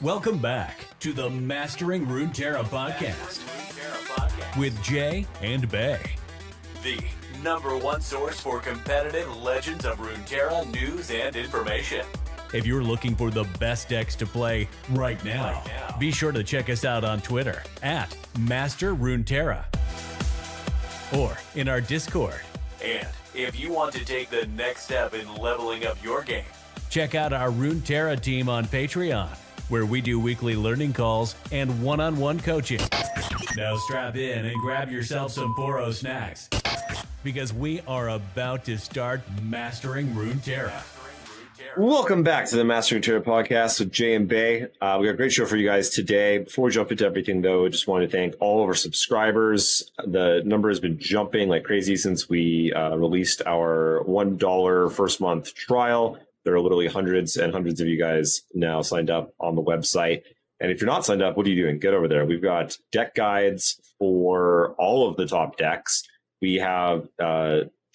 Welcome back to the Mastering Runeterra podcast with Jay and Bae, the #1 source for competitive Legends of Runeterra news and information. If you're looking for the best decks to play right now, be sure to check us out on Twitter at Master Runeterra or in our Discord. And if you want to take the next step in leveling up your game, check out our Runeterra team on Patreon, where we do weekly learning calls and one-on-one coaching. Now strap in and grab yourself some Poro snacks, because we are about to start Mastering Runeterra. Welcome back to the Mastering Runeterra podcast with Jay and Bae. We got a great show for you guys today. Before we jump into everything, though, I just want to thank all of our subscribers. The number has been jumping like crazy since we released our $1 first-month trial. There are literally hundreds and hundreds of you guys now signed up on the website. And if you're not signed up, what are you doing? Get over there. We've got deck guides for all of the top decks. We have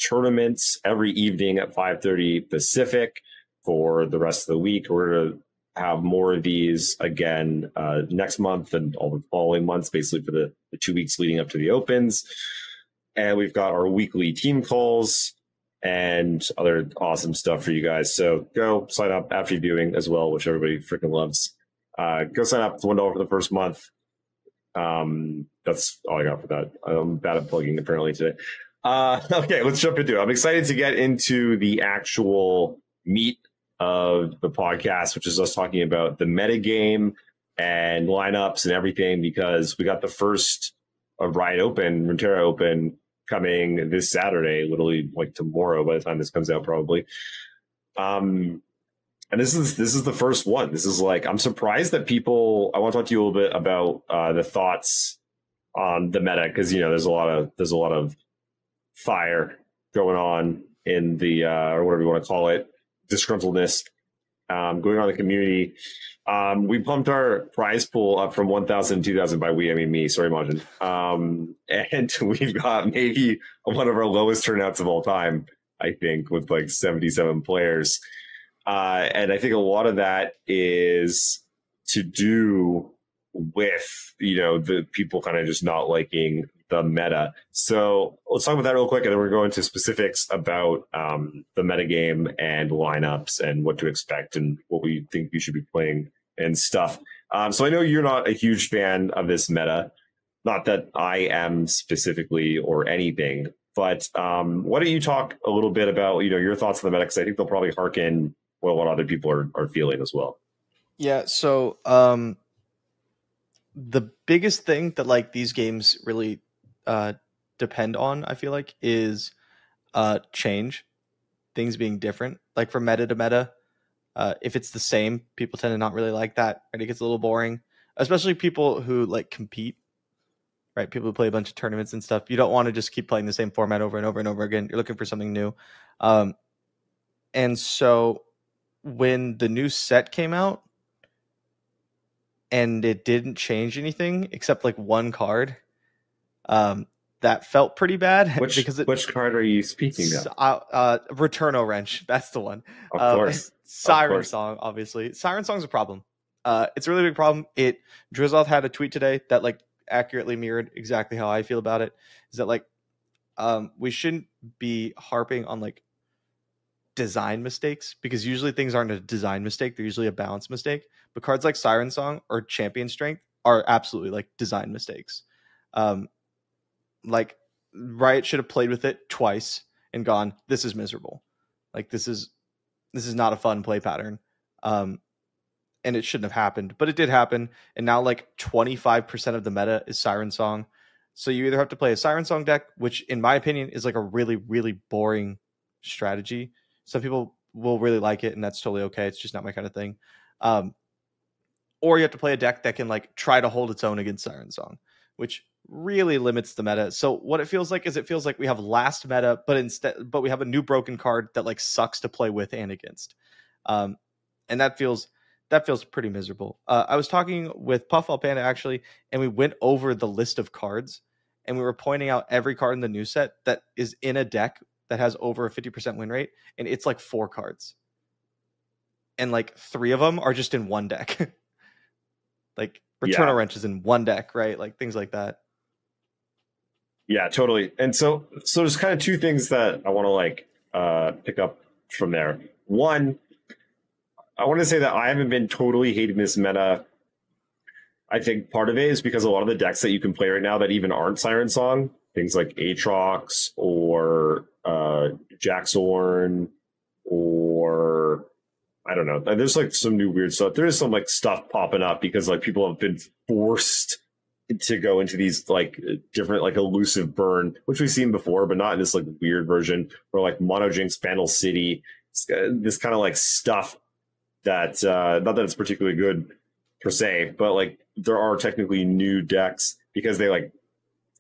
tournaments every evening at 5:30 Pacific for the rest of the week. We're going to have more of these again next month and all the following months, basically for the 2 weeks leading up to the Opens. And we've got our weekly team calls and other awesome stuff for you guys. So go sign up after your viewing as well, which everybody freaking loves. Go sign up for $1 for the first month. That's all I got for that. I'm bad at plugging apparently today. Okay, let's jump into it. I'm excited to get into the actual meat of the podcast, which is us talking about the metagame and lineups and everything, because we got the first Riot Open, Runeterra Open, coming this Saturday, literally like tomorrow by the time this comes out, probably. And this is the first one. This is like, I'm surprised that people, I want to talk to you a little bit about the thoughts on the meta, because, you know, there's a lot of fire going on in the, or whatever you want to call it, disgruntledness going on in the community. We bumped our prize pool up from 1,000 to 2,000 by we, I mean me, sorry, Majiin. And we've got maybe one of our lowest turnouts of all time, I think, with like 77 players. And I think a lot of that is to do with, you know, the people kind of just not liking the meta. So let's talk about that real quick, and then we're going to specifics about the metagame and lineups and what to expect and what we think you should be playing and stuff. So I know you're not a huge fan of this meta, not that I am specifically or anything, but why don't you talk a little bit about, you know, your thoughts on the meta, because I think they'll probably harken what other people are feeling as well. Yeah, so the biggest thing that like these games really depend on, I feel like, is change, things being different, like from meta to meta. If it's the same, people tend to not really like that, and it gets a little boring, especially people who like compete, right? People who play a bunch of tournaments and stuff. You don't want to just keep playing the same format over and over and over again. You're looking for something new. And so when the new set came out and it didn't change anything except like one card, that felt pretty bad. Which card are you speaking of? Returno Wrench. That's the one. Of course. Siren Song, obviously. Siren Song's a problem. It's a really big problem. Drizzoth had a tweet today that like accurately mirrored exactly how I feel about it. Is that like we shouldn't be harping on like design mistakes, because usually things aren't a design mistake, they're usually a balance mistake. But cards like Siren Song or Champion Strength are absolutely like design mistakes. Like Riot should have played with it twice and gone, this is miserable. Like this is not a fun play pattern. And it shouldn't have happened, but it did happen. And now like 25% of the meta is Siren Song. So you either have to play a Siren Song deck, which in my opinion is like a really, really boring strategy. Some people will really like it, and that's totally okay. It's just not my kind of thing. Or you have to play a deck that can like try to hold its own against Siren Song, which really limits the meta. So what it feels like is it feels like we have last meta, but we have a new broken card that like sucks to play with and against. And that feels pretty miserable. I was talking with Puffball Panda actually, and we went over the list of cards, and we were pointing out every card in the new set that is in a deck that has over a 50% win rate, and it's like 4 cards, and like 3 of them are just in one deck. like Returnal Wrenches in one deck, right? Like things like that. Yeah, totally. And so there's kind of two things that I want to like pick up from there. One, I want to say that I haven't been totally hating this meta. I think part of it is because a lot of the decks that you can play right now that even aren't Siren Song, things like Aatrox or Jax Ornn, or I don't know, there's like some new weird stuff. There is some like stuff popping up because like people have been forced to go into these like different like elusive burn, which we've seen before, but not in this like weird version, or like Mono Jinx, Vandal City, this kind of like stuff that not that it's particularly good per se, but like there are technically new decks because they like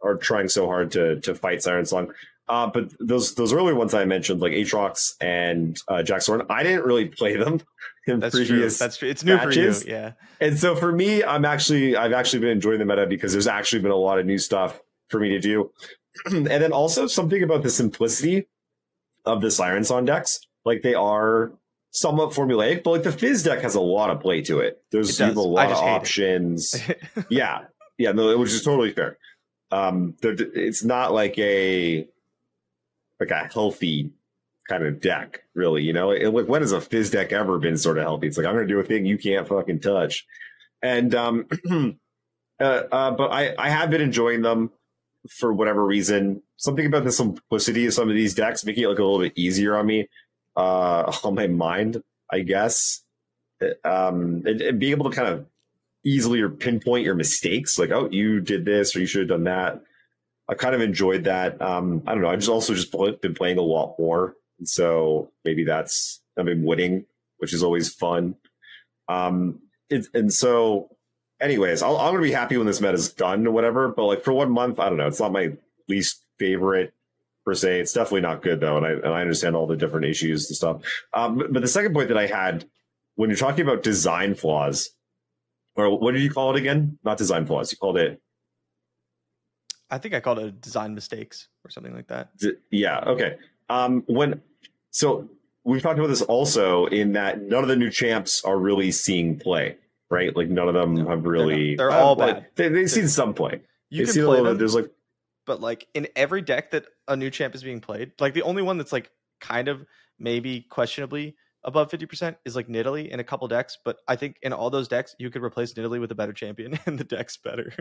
are trying so hard to fight Siren Song. But those earlier ones I mentioned, like Aatrox and Jax Ornn, I didn't really play them in previous. That's true. It's new patches. For you, yeah. And so for me, I've actually been enjoying the meta because there's actually been a lot of new stuff for me to do, and then also something about the simplicity of the Siren Song decks. Like they are somewhat formulaic, but like the Fizz deck has a lot of play to it. There's a lot of options. Yeah, no, which is totally fair. It's not like a healthy kind of deck, really, you know? Like, when has a Fizz deck ever been sort of healthy? It's like, I'm going to do a thing you can't fucking touch. And but I have been enjoying them for whatever reason. Something about the simplicity of some of these decks making it look a little bit easier on me, on my mind, I guess. And being able to kind of easily pinpoint your mistakes, like, oh, you did this or you should have done that. I kind of enjoyed that. I don't know. I've just also been playing a lot more. And so maybe that's, I've been winning, which is always fun. And so anyways, I'm going to be happy when this meta is done or whatever. But like for 1 month, I don't know. It's not my least favorite per se. It's definitely not good though. And I understand all the different issues and stuff. But the second point that I had, when you're talking about design flaws, or what did you call it again? Not design flaws. You called it, I think I called it design mistakes or something like that. Yeah. Okay. So we've talked about this also in that none of the new champs are really seeing play, right? Like none of them have really. They're all bad. Like, they've seen some play. You can play them. There's like, but like in every deck that a new champ is being played, like the only one that's like kind of maybe questionably above 50% is like Nidalee in a couple decks. But I think in all those decks, you could replace Nidalee with a better champion, and the deck's better.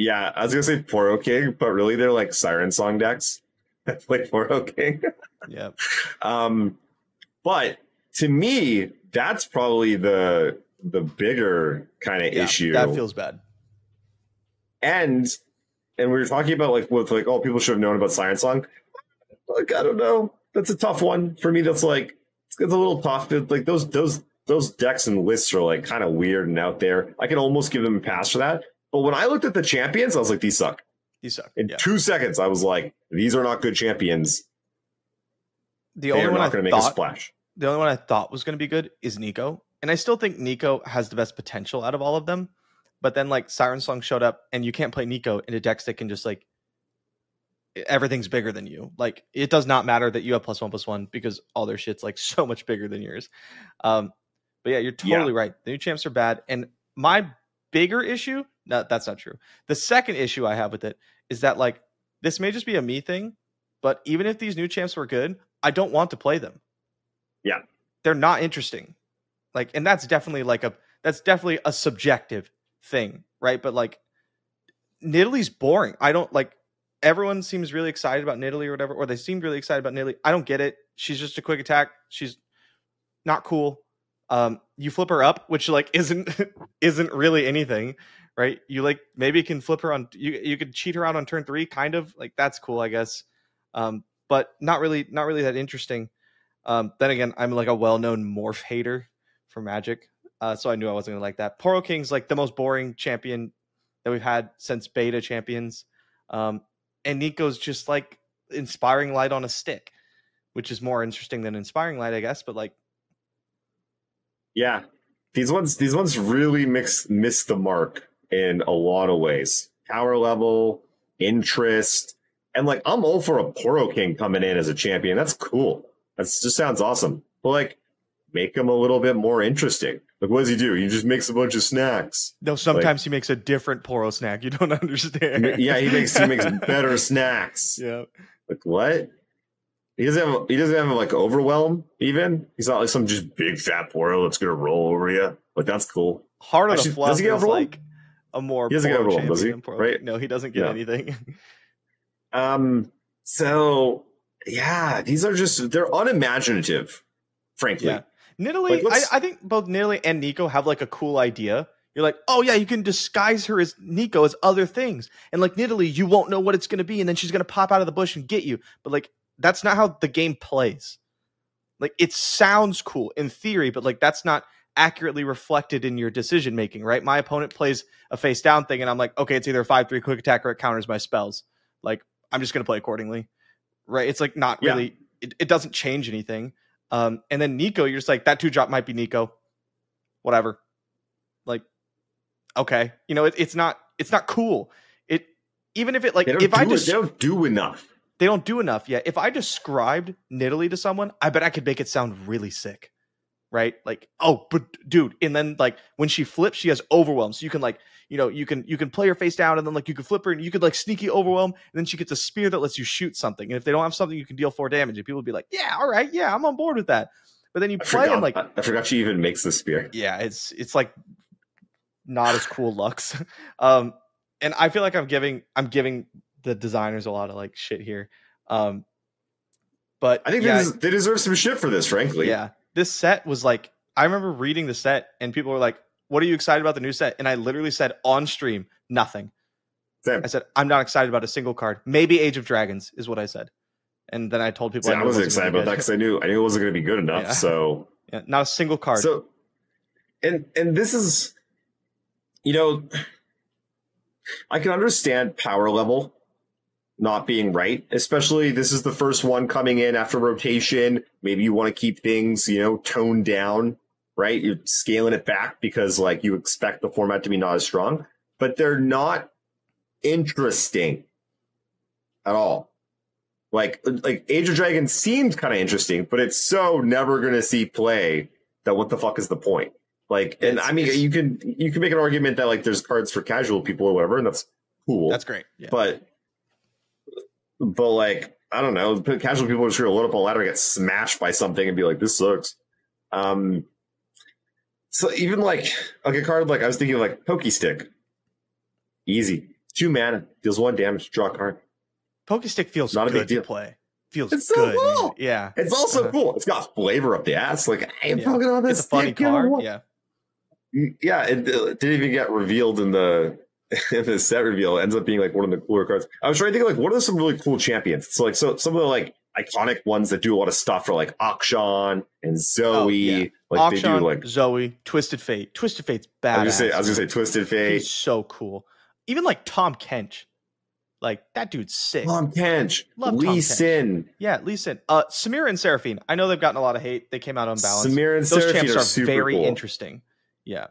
Yeah, I was going to say Poro King, but really they're like Siren Song decks that play Poro King. Yeah. But to me, that's probably the bigger kind of issue. That feels bad. And we were talking about like, with like, oh, people should have known about Siren Song. Like, I don't know. That's a tough one for me. That's like, it's a little tough. Like those decks and lists are like kind of weird and out there. I can almost give them a pass for that. But when I looked at the champions, I was like, these suck. These suck. In 2 seconds, I was like, these are not good champions. The only one I thought was going to be good is Nico. And I still think Nico has the best potential out of all of them. But then like Siren Song showed up, and you can't play Nico in a deck that can just like, everything's bigger than you. Like it does not matter that you have +1/+1 because all their shit's like so much bigger than yours. But yeah, you're totally right. The new champs are bad. And my bigger issue, no, that's not true. The second issue I have with it is that like this may just be a me thing, but even if these new champs were good, I don't want to play them. Yeah, they're not interesting. Like, and that's definitely like a subjective thing, right? But like Nidalee's boring. I don't like. Everyone seems really excited about Nidalee or whatever, or they seem really excited about Nidalee. I don't get it. She's just a quick attack. She's not cool. You flip her up, which like isn't really anything, right? You like maybe can flip her on. You could cheat her out on turn 3, kind of like that's cool, I guess. But not really that interesting. Then again, I'm like a well-known morph hater for Magic, so I knew I wasn't gonna like that. Poro King's like the most boring champion that we've had since beta champions, and Nico's just like inspiring light on a stick, which is more interesting than inspiring light, I guess. But like. Yeah, these ones really miss the mark in a lot of ways. Power level, interest, and like I'm all for a Poro King coming in as a champion. That's cool. That just sounds awesome. But like, make him a little bit more interesting. Like, what does he do? He just makes a bunch of snacks. No, sometimes he makes a different Poro snack. You don't understand. Yeah, he makes better snacks. Yeah. Like, what? He doesn't have like overwhelm even. He's not like some just big fat Poro that's gonna roll over you. Like, that's cool. Heart of the Fluff does he get like a more. He doesn't get overwhelm, does he? Right? No, he doesn't get anything. So yeah, these are just they're unimaginative, frankly. Yeah. Nidalee, like, I think both Nidalee and Nico have like a cool idea. You're like, oh yeah, you can disguise her as Nico as other things, and like Nidalee, you won't know what it's gonna be, and then she's gonna pop out of the bush and get you. But like, that's not how the game plays. Like, it sounds cool in theory, but like that's not accurately reflected in your decision making, right? My opponent plays a face down thing, and I'm like, okay, it's either a 5/3 quick attack or it counters my spells. Like, I'm just gonna play accordingly, right? It's like not really. It doesn't change anything. And then Nico, you're just like, that 2-drop might be Nico, whatever. Like, okay, you know, it's not cool. It even if it like if I just they don't do enough. Yeah, if I described Nidalee to someone, I bet I could make it sound really sick, right? Like, oh, but dude, and then like when she flips, she has overwhelm, so you can like you can play her face down, and then like you can flip her, and you could like sneaky overwhelm, and then she gets a spear that lets you shoot something. And if they don't have something, you can deal 4 damage, and people would be like, yeah, all right, yeah, I'm on board with that. But then you and like I forgot she even makes the spear. Yeah, it's like not as cool Lux. And I feel like I'm giving the designers a lot of like shit here. But I think they deserve some shit for this, frankly. Yeah, this set was like I remember reading the set, and people were like, what are you excited about the new set? And I literally said on stream, nothing. Same. I said, I'm not excited about a single card. Maybe Age of Dragons is what I said. And then I told people I wasn't excited about that because I knew it wasn't going to be good enough. Yeah. So yeah, not a single card. So and this is, you know, I can understand power level not being right, especially this is the first one coming in after rotation. Maybe you want to keep things, you know, toned down. Right, you're scaling it back because like you expect the format to be not as strong, but they're not interesting at all. Like Age of Dragons seemed kind of interesting, but it's so never going to see play that what the fuck is the point? Like, and I mean, you can make an argument that like there's cards for casual people or whatever, and that's cool. That's great, yeah. But like I don't know, casual people are just going to load up a ladder and get smashed by something and be like, this sucks. So even like a card like I was thinking of like Pokey Stick, easy 2 mana deals 1 damage, draw a card. Pokey Stick feels not a big deal to play. Feels it's good. So cool. Yeah, it's also cool. It's got flavor up the ass. Like I am fucking on this. It's a funny card. Yeah. It didn't even get revealed in the set reveal. It ends up being like one of the cooler cards. I was trying to think like what are some really cool champions? So like some of the like iconic ones that do a lot of stuff are like Akshan and Zoe. Oh, yeah. Like Akshan, they do like Zoe, Twisted Fate. Twisted Fate's badass. I was gonna say Twisted Fate. He's so cool. Even like Tahm Kench, like that dude's sick. Tahm Kench, love Lee Sin. Yeah, Lee Sin. Samira and Seraphine. I know they've gotten a lot of hate. They came out unbalanced. Samira and Seraphine champs are super very cool. Interesting. Yeah,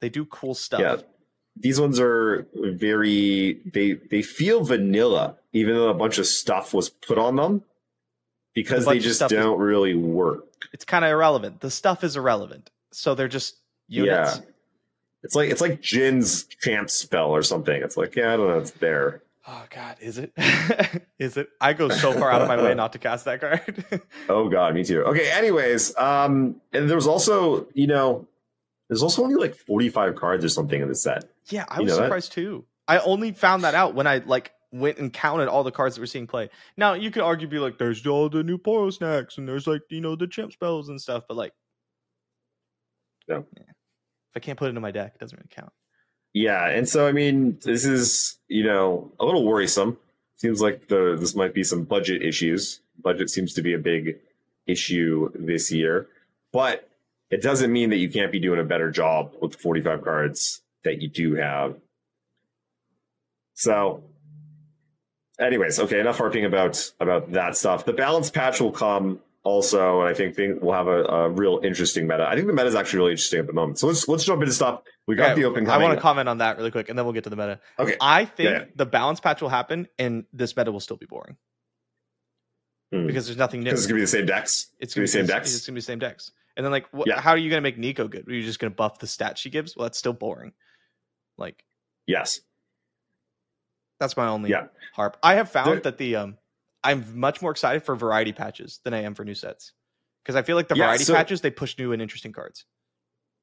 they do cool stuff. Yeah. These ones are very. They feel vanilla, even though a bunch of stuff was put on them, because they just don't really work. It's kind of irrelevant. The stuff is irrelevant, so they're just units. Yeah. It's like Jin's champ spell or something. It's like yeah, I don't know. It's there. Oh God, is it? Is it? I go so far out of my way not to cast that card. Oh God, me too. Okay. Anyways, and there was also there's also only like 45 cards or something in the set. Yeah, I was surprised too. I only found that out when I went and counted all the cards that we're seeing play. Now you could argue be like, there's all the new Poro snacks and there's like the champ spells and stuff, but like, yeah. If I can't put it in my deck, it doesn't really count. Yeah, and so I mean, this is a little worrisome. Seems like this might be some budget issues. Budget seems to be a big issue this year, but it doesn't mean that you can't be doing a better job with the 45 cards that you do have. So. Anyways, okay, enough harping about that stuff. The balance patch will come also, and I think we'll have a real interesting meta. I think the meta is actually really interesting at the moment. So let's jump into stuff. We got the open. I want to comment on that really quick, and then we'll get to the meta. Okay, I think the balance patch will happen, and this meta will still be boring. because there's nothing new. Because it's gonna be the same decks. It's gonna be the same decks. It's gonna be the same decks. And then, like, how are you gonna make Nico good? Are you just gonna buff the stat she gives? Well, that's still boring. Like, yes, that's my only harp. I have found that the I'm much more excited for variety patches than I am for new sets, because I feel like the variety patches, they push new and interesting cards.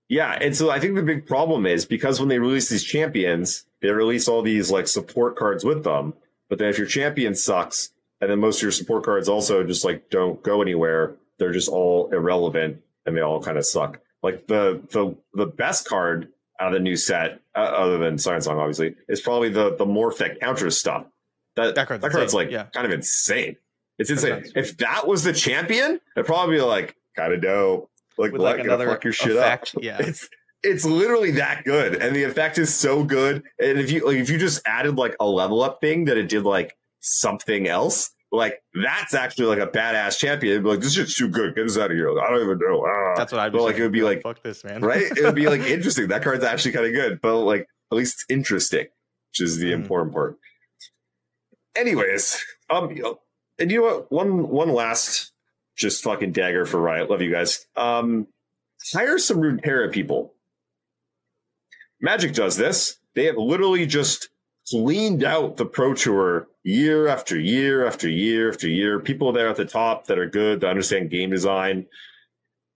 Yeah, and so I think the big problem is because when they release these champions, they release all these like support cards with them. But then if your champion sucks, and then most of your support cards also just like don't go anywhere, they're just all irrelevant and they all kind of suck. Like the best card out of the new set, other than Siren Song, obviously, is probably the Morphic counter stuff. That card's like kind of insane. It's insane. Nice. If that was the champion, it'd probably be like kind of dope. Like, another fuck your shit up. Yeah. It's literally that good, and the effect is so good. And if you just added like a level up thing that it did like something else, like that's actually like a badass champion. It'd be like, this shit's too good. Get this out of here. I don't even know. That's what I'd be like. It would be like, fuck this, man. Right? It would be like interesting. That card's actually kind of good, but like at least it's interesting, which is the important part. Anyways, and you know what? One last. Just fucking dagger for Riot. Love you guys. Hire some Runeterra people. Magic does this. They have literally just cleaned out the Pro Tour year after year after year after year. People there at the top that are good, that understand game design,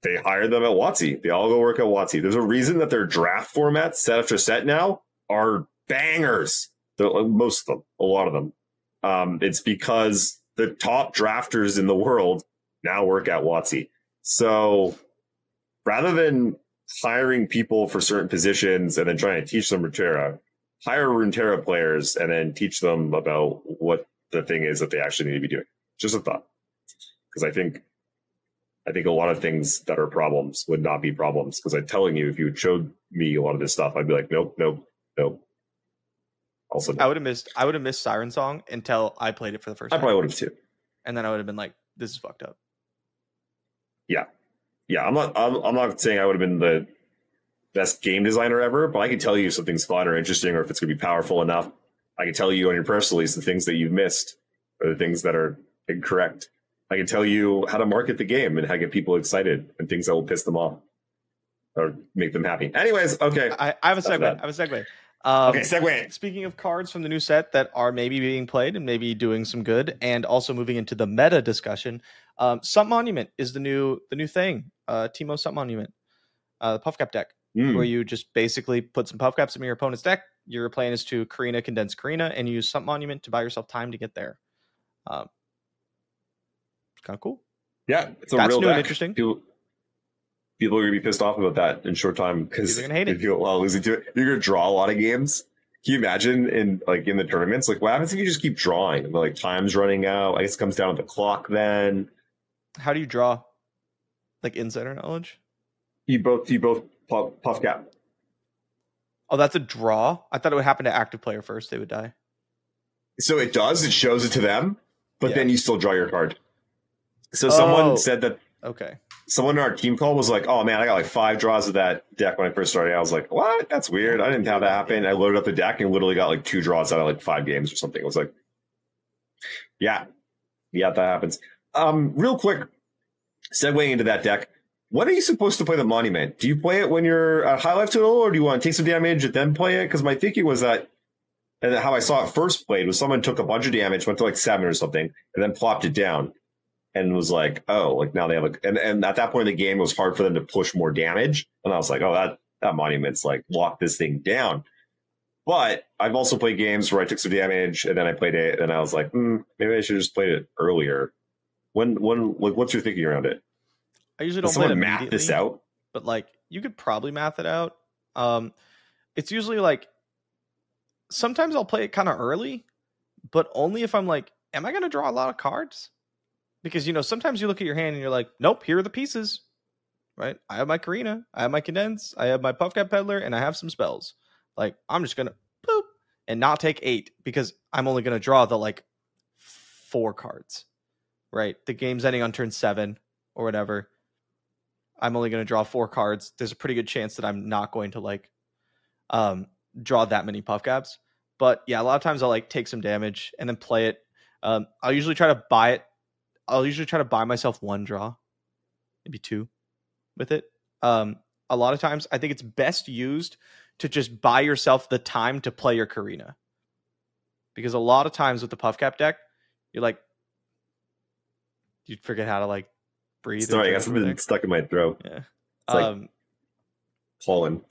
they hire them at WotC. They all go work at WotC. There's a reason that their draft formats, set after set now, are bangers. Most of them, a lot of them. It's because the top drafters in the world now work at WotC. So rather than hiring people for certain positions and then trying to teach them Runeterra, hire Runeterra players and then teach them about what the thing is that they actually need to be doing. Just a thought. Because I think a lot of things that are problems would not be problems. Because I'm telling you, if you showed me a lot of this stuff, I'd be like, nope. Also, no. I would have missed Siren Song until I played it for the first time. I probably would have too. And then I would have been like, this is fucked up. Yeah. I'm not saying I would have been the best game designer ever, but I can tell you if something's fun or interesting, or if it's going to be powerful enough. I can tell you on your press release the things that you've missed, or the things that are incorrect. I can tell you how to market the game and how to get people excited, and things that will piss them off or make them happy. Anyways, okay. I have a segue. Okay, segue. Speaking of cards from the new set that are maybe being played and maybe doing some good, and also moving into the meta discussion, Sump Monument is the new thing. Teemo Sump Monument, the Puffcap deck, where you just basically put some Puffcaps in your opponent's deck. Your plan is to Karina, Condense Karina, and use Sump Monument to buy yourself time to get there. Kind of cool. Yeah, it's that's real new deck. And interesting. People are going to be pissed off about that in short time, because they're going to hate it. While losing to it, you're going to draw a lot of games. Can you imagine in the tournaments, like what happens if you just keep drawing? And, like, time's running out. I guess it comes down to the clock then. How do you draw? Like insider knowledge? You both puff cap. Oh, that's a draw? I thought it would happen to active player first. They would die. So it does. It shows it to them, but then you still draw your card. So someone said that. Okay. Someone in our team call was like, oh man, I got like 5 draws of that deck when I first started. I was like, what? That's weird. I didn't have that happen. I loaded up the deck and literally got like 2 draws out of like 5 games or something. I was like, yeah, that happens. Real quick, segueing into that deck. When are you supposed to play the Monument? Do you play it when you're at high life total, or do you want to take some damage and then play it? Because my thinking was that, and how I saw it first played was someone took a bunch of damage, went to like 7 or something, and then plopped it down. And was like, oh, like now they have a, and at that point in the game, it was hard for them to push more damage. And I was like, oh, that Monument's like locked this thing down. But I've also played games where I took some damage and then I played it, and I was like, maybe I should have just played it earlier. When, like, what's your thinking around it? I usually don't play it immediately, math this out, but like you could probably math it out. It's usually like sometimes I'll play it kind of early, but only if I'm like, am I going to draw a lot of cards? Because, you know, sometimes you look at your hand and you're like, nope, here are the pieces, right? I have my Karina, I have my Condense, I have my Puffcap Peddler, and I have some spells. Like, I'm just going to boop and not take 8 because I'm only going to draw the, like, 4 cards, right? The game's ending on turn 7 or whatever. I'm only going to draw 4 cards. There's a pretty good chance that I'm not going to, like, draw that many Puffcaps. But, yeah, a lot of times I'll, like, take some damage and then play it. I'll usually try to buy it I'll usually try to buy myself one draw, maybe two with it. A lot of times I think it's best used to just buy yourself the time to play your Karina. Because a lot of times with the Puffcap deck, you're like, you forget how to like breathe. Sorry, I got something stuck in my throat. Yeah. It's like pollen.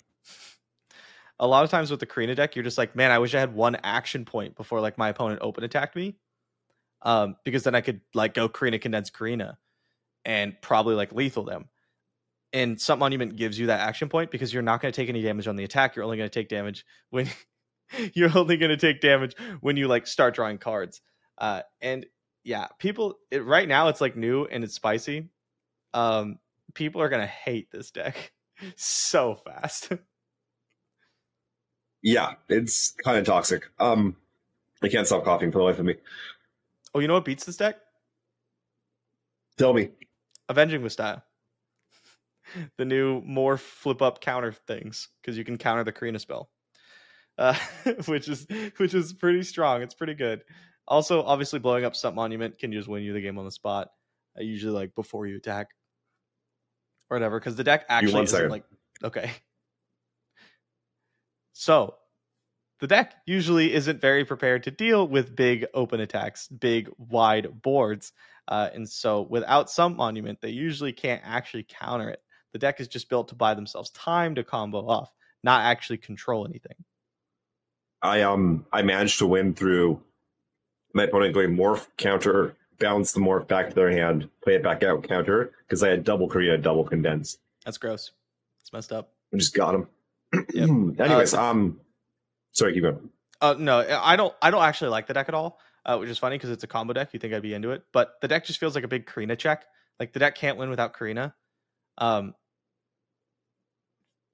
A lot of times with the Karina deck, you're just like, man, I wish I had one action point before like my opponent open attacked me. Because then I could like go Karina, Condense Karina and probably like lethal them. And Sump Monument gives you that action point because you're not going to take any damage on the attack. You're only going to take damage when you like start drawing cards. And yeah, people right now it's like new and it's spicy. People are going to hate this deck so fast. Yeah, it's kind of toxic. I can't stop coughing for the life of me. Oh, you know what beats this deck? Tell me. Avenging Mistyle. The new more flip up counter things, because you can counter the Karina spell, which is pretty strong. It's pretty good. Also, obviously, blowing up Stump Monument can just win you the game on the spot. Usually, like before you attack or whatever, because the deck actually isn't like okay. So, the deck usually isn't very prepared to deal with big open attacks, big wide boards, and so without Stump Monument, they usually can't actually counter it. The deck is just built to buy themselves time to combo off, not actually control anything. I managed to win through my opponent going morph, counter, bounce the morph back to their hand, play it back out, counter, because I had double Karina, double Condense. That's gross. It's messed up. I just got him. Yep. Anyways, sorry, keep going. No, I don't actually like the deck at all, which is funny because it's a combo deck. You think I'd be into it, but the deck just feels like a big Karina check. Like the deck can't win without Karina.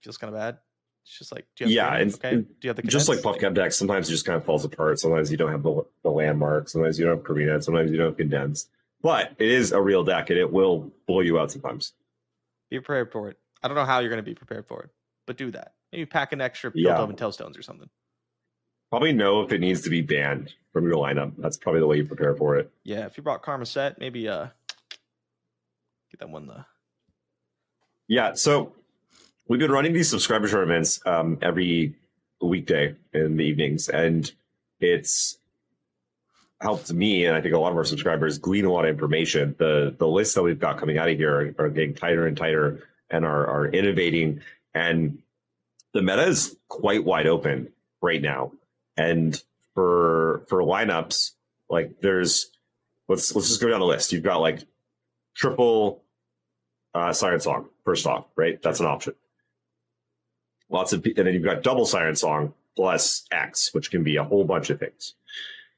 Feels kind of bad. It's just like, do you have Karina? Okay. Do you have the Condense? Just like Puffcap deck, sometimes it just kind of falls apart. Sometimes you don't have the landmark. Sometimes you don't have Karina. Sometimes you don't have Condense. But it is a real deck, and it will blow you out sometimes. Be prepared for it. I don't know how you're going to be prepared for it, but do that. Maybe pack an extra Piltdown and Tailstones or something. Probably know if it needs to be banned from your lineup. That's probably the way you prepare for it. Yeah, if you brought Karma Set, maybe get that one though. Yeah, so we've been running these subscriber tournaments every weekday in the evenings, and it's helped me and I think a lot of our subscribers glean a lot of information. The lists that we've got coming out of here are getting tighter and tighter and are innovating. And the meta is quite wide open right now. And for lineups, like there's let's just go down the list. You've got like triple Siren Song, first off, right? That's an option. Lots of, and then you've got double Siren Song plus X, which can be a whole bunch of things.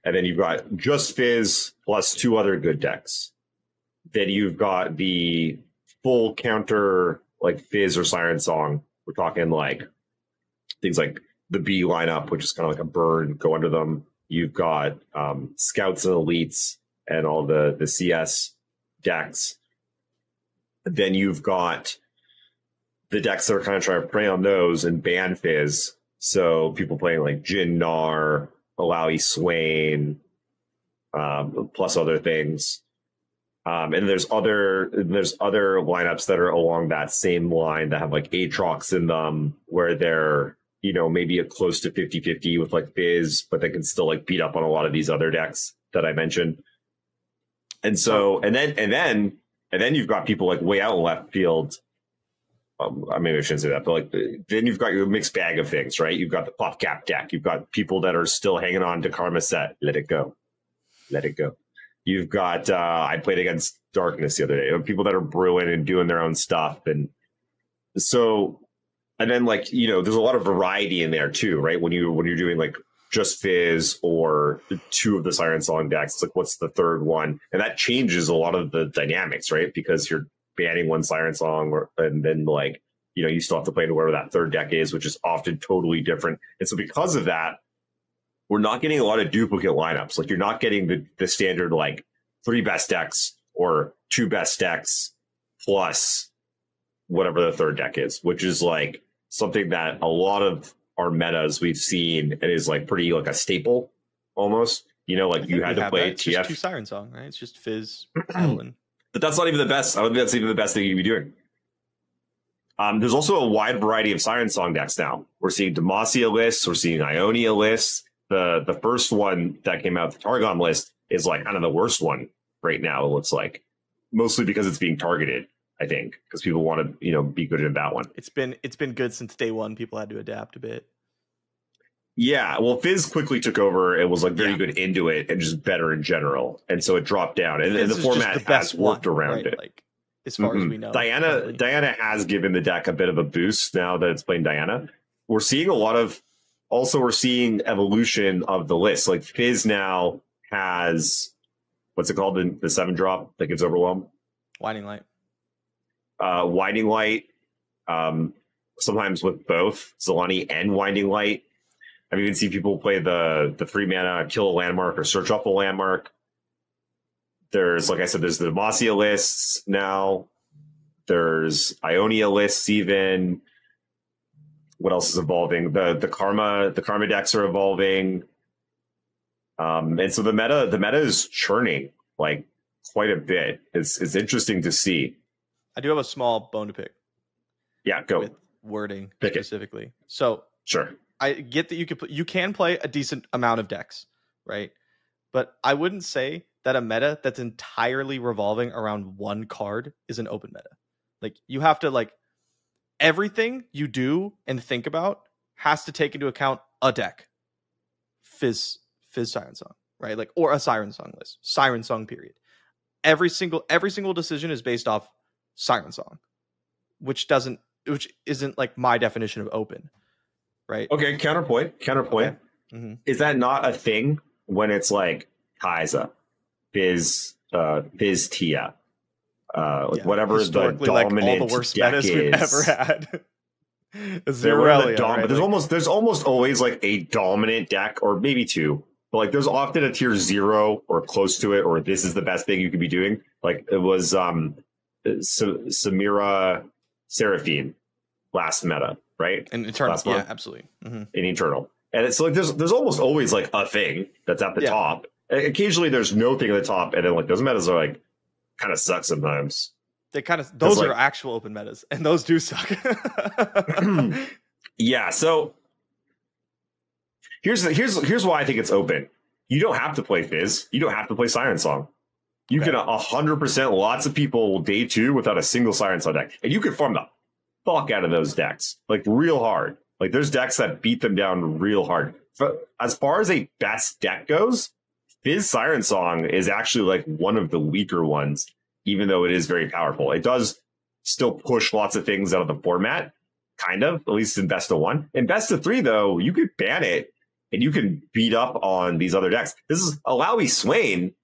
And then you've got just Fizz plus two other good decks. Then you've got the full counter like Fizz or Siren Song. We're talking like things like the B lineup, which is kind of like a burn, go under them. You've got Scouts and Elites and all the CS decks. Then you've got the decks that are kind of trying to prey on those and ban Fizz. So people playing like Jinnar, Allawi Swain, plus other things. And there's other lineups that are along that same line that have like Aatrox in them, where they're, you know, maybe a close to 50-50 with like Fizz, but they can still like beat up on a lot of these other decks that I mentioned. And so, and then you've got people like way out left field. Maybe I shouldn't say that, but like then you've got your mixed bag of things, right? You've got the Puffcap deck. You've got people that are still hanging on to Karma Set. Let it go. Let it go. You've got, I played against Darkness the other day. People that are brewing and doing their own stuff. And so, and then like, you know, there's a lot of variety in there too, right? When you're doing like just Fizz or two of the Siren Song decks, it's like, what's the third one? And that changes a lot of the dynamics, right? Because you're banning one Siren Song and then like, you know, you still have to play to wherever that third deck is, which is often totally different. And so because of that, we're not getting a lot of duplicate lineups. Like you're not getting the standard like three best decks or two best decks plus whatever the third deck is, which is like something that a lot of our metas we've seen and is like pretty like a staple almost. You know, like you had to play TF. It's Siren Song, right? It's just Fizz, Evelyn. But that's not even the best. I don't think that's even the best thing you'd be doing. There's also a wide variety of Siren Song decks now. We're seeing Demacia lists. We're seeing Ionia lists. The first one that came out, the Targon list, is like kind of the worst one right now, it looks like. Mostly because it's being targeted, I think, because people want to, you know, be good at that one. It's been good since day one. People had to adapt a bit. Yeah, well, Fizz quickly took over and was like very good into it and just better in general, and so it dropped down. And the format has worked around it, like as far as we know. Diana has given the deck a bit of a boost now that it's playing Diana. We're seeing a lot of, also we're seeing evolution of the list. Like Fizz now has, what's it called, the 7-drop that gives overwhelm? Winding Light. Winding Light, sometimes with both Zelani and Winding Light. I mean, you can see people play the 3-mana kill a landmark or search up a landmark. There's, like I said, there's the Demacia lists now. There's Ionia lists even. What else is evolving? The Karma decks are evolving. And so the meta is churning like quite a bit. It's interesting to see. I do have a small bone to pick. Yeah, go. With wording pick specifically. It. So sure. I get that you can play a decent amount of decks, right? But I wouldn't say that a meta that's entirely revolving around one card is an open meta. Like you have to, like, everything you do and think about has to take into account a deck. Fizz Siren Song, right? Like, or a Siren Song list. Siren Song period. Every single decision is based off Siren Song, which isn't like my definition of open. Right. Okay. Counterpoint. Okay. Mm-hmm. Is that not a thing when it's like Kaiza, Fizz Tia, whatever the dominant, like, all the worst deck is we've ever had? Zerelia, right? There's almost always like a dominant deck, or maybe two, but like there's often a tier 0 or close to it, or this is the best thing you could be doing. Like it was Samira Seraphine last meta. Right, and Eternal, yeah, absolutely. Mm-hmm. In Eternal, and it's like there's almost always like a thing that's at the top. Occasionally, there's no thing at the top, and then like those metas are like kind of suck sometimes. They kind of those are like, actual open metas, and those do suck. Yeah. So here's why I think it's open. You don't have to play Fizz. You don't have to play Siren Song. You can 100%. Lots of people day two without a single Siren Song deck, and you can farm them fuck out of those decks, like real hard. Like there's decks that beat them down real hard. But as far as a best deck goes, Fizz Siren Song is actually like one of the weaker ones, even though it is very powerful. It does still push lots of things out of the format, kind of, at least in best of one. In best of three, though, you could ban it and you can beat up on these other decks. This is Allawi Swain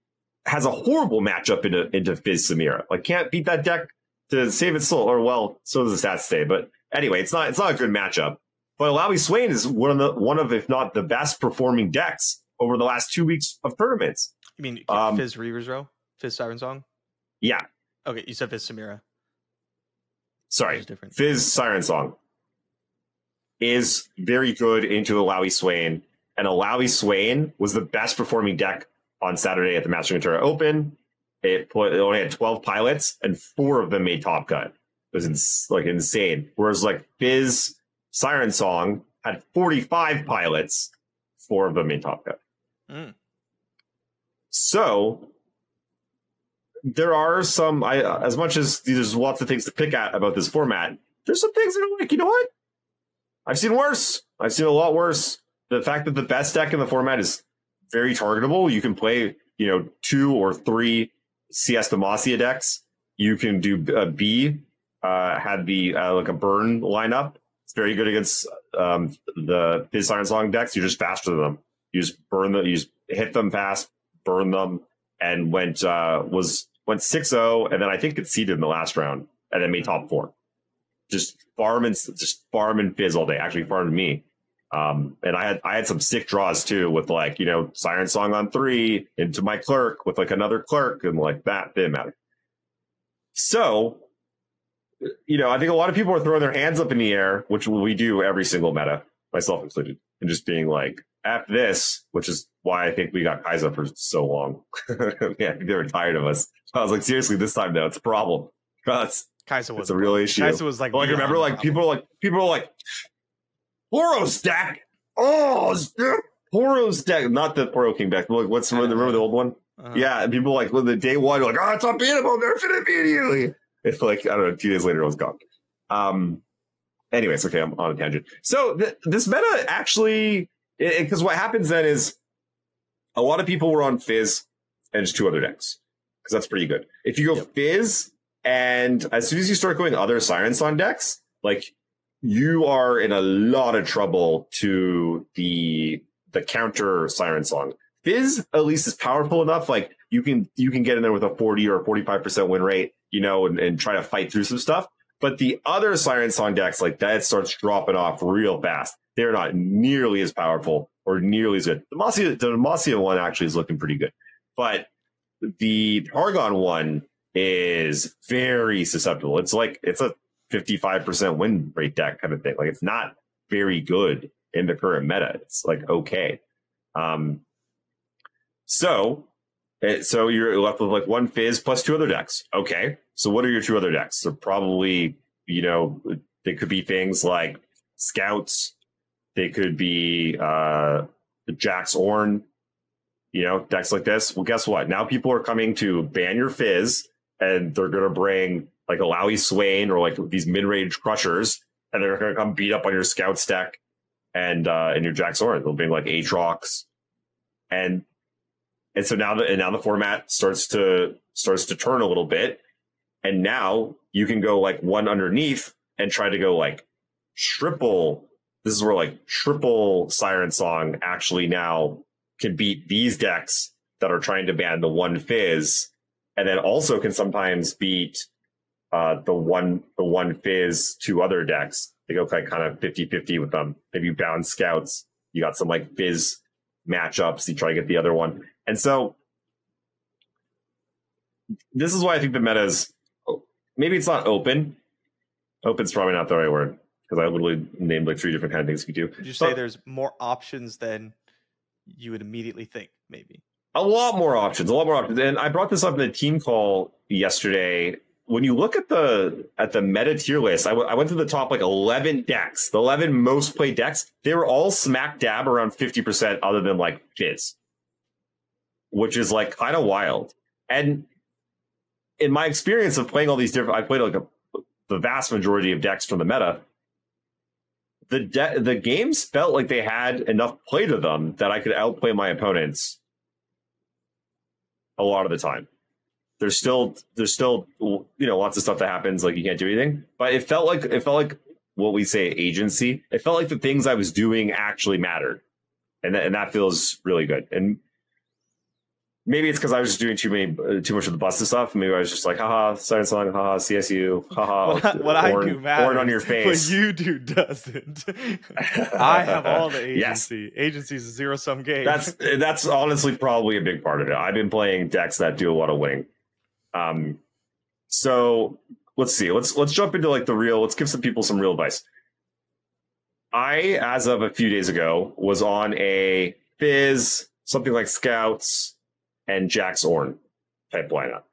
has a horrible matchup into Fizz Samira. Like can't beat that deck to save its soul, or well, so does the stats stay. But anyway, it's not a good matchup. But Allawi Swain is one of, if not the best performing decks over the last 2 weeks of tournaments. You mean Fizz Reavers Row? Fizz Siren Song? Yeah. Okay, you said Fizz Samira. Sorry, Fizz Siren Song is very good into Allawi Swain, and Allawi Swain was the best performing deck on Saturday at the Mastering Runeterra Open. It only had 12 pilots, and 4 of them made top cut. It was insane. Whereas like Fizz Siren Song had 45 pilots, 4 of them made top cut. Mm. So there are some. As much as there's lots of things to pick at about this format, there's some things that are like, you know what? I've seen worse. I've seen a lot worse. The fact that the best deck in the format is very targetable. You can play, you know, 2 or 3. CS Demacia decks. You can do a B, had the like a burn lineup. It's very good against the Fizz Siren Song decks. You're just faster than them. You just burn them. You just hit them fast, burn them, and went 6-0, and then I think conceded in the last round, and then made top 4. Just farm and Fizz all day. Actually farmed me, and I had some sick draws too with, like, you know, Siren Song on 3 into my clerk with like another clerk, and like that didn't matter. So, you know, I think a lot of people are throwing their hands up in the air, which we do every single meta, myself included, and just being like, after this, which is why I think we got Kai'Sa for so long. Yeah, they were tired of us. I was like, seriously, this time though, it's a problem. Kai'Sa was a real issue. Kai'Sa was like, remember, like people were like, Poro's deck. Oh, Poro's deck. Not the Poro King deck. Look, what's remember the old one? Yeah, and people like, well, the day one, like, oh, it's unbeatable. They're finna immediately. It's like, I don't know. 2 days later, it was gone. Anyways, okay, I'm on a tangent. So this meta actually, because what happens then is a lot of people were on Fizz and just two other decks, because that's pretty good. If you go Fizz, and as soon as you start going other Siren Song decks, like, you are in a lot of trouble to the counter Siren Song. Fizz at least is powerful enough, like you can get in there with a 40 or 45% win rate, you know, and try to fight through some stuff. But the other Siren Song decks, like, that starts dropping off real fast. They're not nearly as powerful or nearly as good. The Demacia one actually is looking pretty good. But the Targon one is very susceptible. It's like, it's a 55% win rate deck kind of thing. Like, it's not very good in the current meta. It's like, okay. So you're left with like one Fizz plus two other decks. Okay. So what are your two other decks? So probably, you know, they could be things like Scouts. They could be Jax Ornn, you know, decks like this. Well, guess what? Now people are coming to ban your Fizz, and they're going to bring like Allawi Swain or like these mid-range crushers, and they're going to come beat up on your Scouts deck and your Jax Ornn. They'll bring like Aatrox. And so now the format starts to turn a little bit, and now you can go like one underneath and try to go like triple. This is where like triple Siren Song actually now can beat these decks that are trying to ban the one Fizz, and then also can sometimes beat the one Fizz to other decks. They go like kind of 50-50 with them. Maybe you bound Scouts, you got some like Fizz matchups, you try to get the other one. And so this is why I think the meta is, maybe it's not open. Open's probably not the right word, because I literally named like three different kind of things you could do. Would you say there's more options than you would immediately think, maybe? A lot more options. And I brought this up in the team call yesterday. When you look at the meta tier list, I went through the top like 11 decks, the 11 most played decks. They were all smack dab around 50%, other than like Fizz, which is like kind of wild. And in my experience of playing all these different, I played like the vast majority of decks from the meta. The games felt like they had enough play to them that I could outplay my opponents a lot of the time. There's still, you know, lots of stuff that happens, like you can't do anything. But it felt like what we say agency. It felt like the things I was doing actually mattered, and that feels really good. And maybe it's because I was just doing too much of the busted stuff. Maybe I was just like, haha, Siren Song, haha, CSU, haha. What I do matters. Ornn on your face. What you do doesn't. I have all the agency. Yes. Agency's a zero-sum game. That's honestly probably a big part of it. I've been playing decks that do a lot of winning. So let's see, let's jump into like let's give some people some real advice. I, as of a few days ago, was on a Fizz, something like Scouts and Jax Ornn type lineup.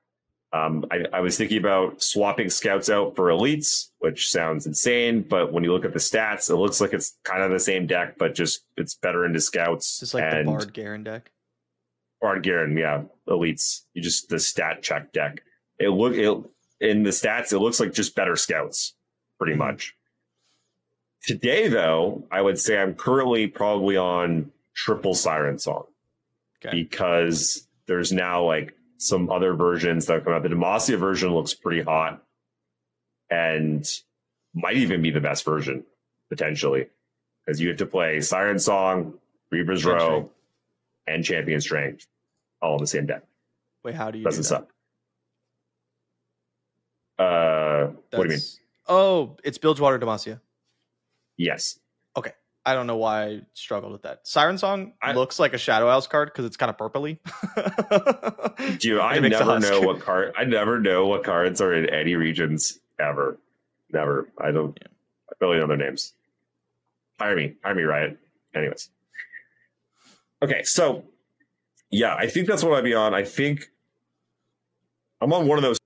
I was thinking about swapping Scouts out for Elites, which sounds insane, but when you look at the stats, it looks like it's kind of the same deck, but just it's better into Scouts. Just like the Bard Garen deck. Bard Garen, yeah, Elites. You just the stat check deck. In the stats, it looks like just better Scouts, pretty much. Today, though, I would say I'm currently probably on triple Siren Song, because there's now like some other versions that come out. The Demacia version looks pretty hot, and might even be the best version potentially, because you have to play Siren Song, Reaper's Row, and Champion Strength all in the same deck. Wait, how do you do that? What do you mean? Oh, it's Bilgewater Demacia. Yes. Okay. I don't know why I struggled with that. Siren Song looks like a Shadow House card because it's kind of purpley. Dude, I never know what cards are in any regions ever. Never. I don't really know their names. Hire me, Riot. Anyways. Okay, so yeah, I think that's what I'd be on. I think I'm on one of those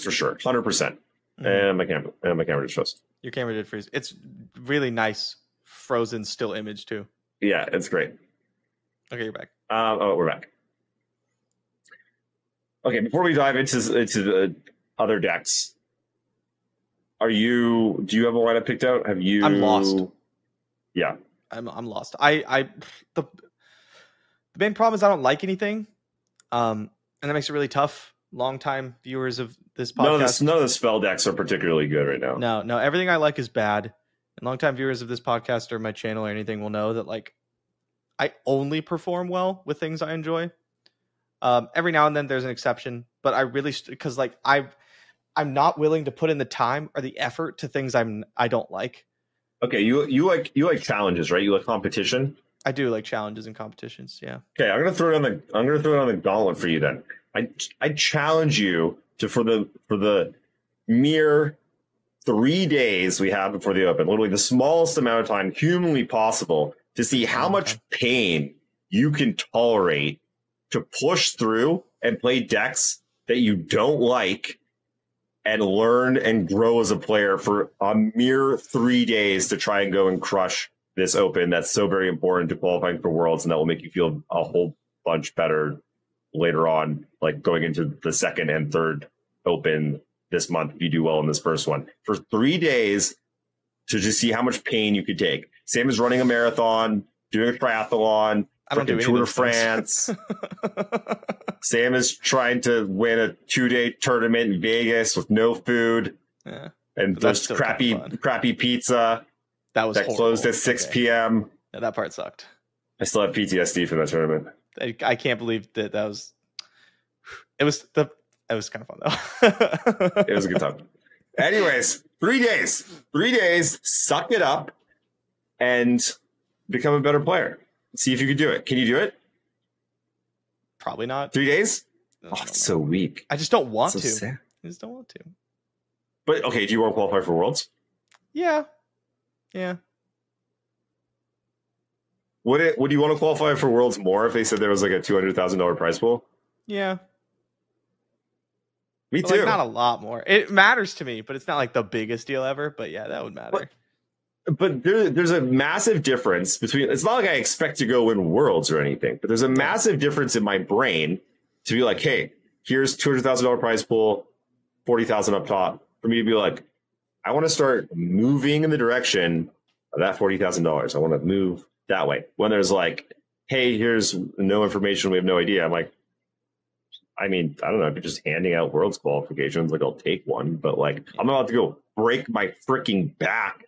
for sure, 100%. And my camera just froze. Your camera did freeze. It's really nice frozen still image too. Yeah, it's great. Okay, you're back. Oh, we're back. Okay, before we dive into the other decks, do you have a lineup picked out? Have you? I'm lost. Yeah, I'm lost. The main problem is I don't like anything, and that makes it really tough. Long-time viewers of this podcast. None of the spell decks are particularly good right now. No, everything I like is bad. And long-time viewers of this podcast or my channel or anything will know that, like, I only perform well with things I enjoy. Every now and then there's an exception, but I really, because like I'm not willing to put in the time or the effort to things I don't like. Okay, you like challenges, right? You like competition. I do like challenges and competitions. Yeah. Okay, I'm gonna throw it on the gauntlet for you then. I challenge you to for the mere 3 days we have before the open, literally the smallest amount of time humanly possible, to see how much pain you can tolerate to push through and play decks that you don't like and learn and grow as a player for a mere 3 days to try and go and crush this open. That's so very important to qualifying for Worlds, and that will make you feel a whole bunch better later on, like going into the second and third open this month, if you do well in this first one, for 3 days to just see how much pain you could take. Same as running a marathon, doing a triathlon, Tour de France. Same as trying to win a 2-day tournament in Vegas with no food and just crappy pizza that closed at 6 p.m. Yeah, that part sucked. I still have PTSD from that tournament. I can't believe that was. It was kind of fun though. It was a good time. Anyways, 3 days. 3 days. Suck it up, and become a better player. See if you can do it. Can you do it? Probably not. 3 days. Oh, it's so weak. I just don't want to. Sad. I just don't want to. But okay, do you want to qualify for Worlds? Yeah. Would you want to qualify for Worlds more if they said there was like a $200,000 prize pool? Yeah. Me too. Like, not a lot more. It matters to me, but it's not like the biggest deal ever. But yeah, that would matter. But there's a massive difference between. It's not like I expect to go win Worlds or anything, but there's a massive difference in my brain to be like, hey, here's $200,000 prize pool, $40,000 up top. For me to be like, I want to start moving in the direction of that $40,000. I want to move that way. When there's like, hey, here's no information, we have no idea. I'm like, I mean, I don't know. If you're just handing out Worlds qualifications, like I'll take one, but like I'm about to go break my freaking back.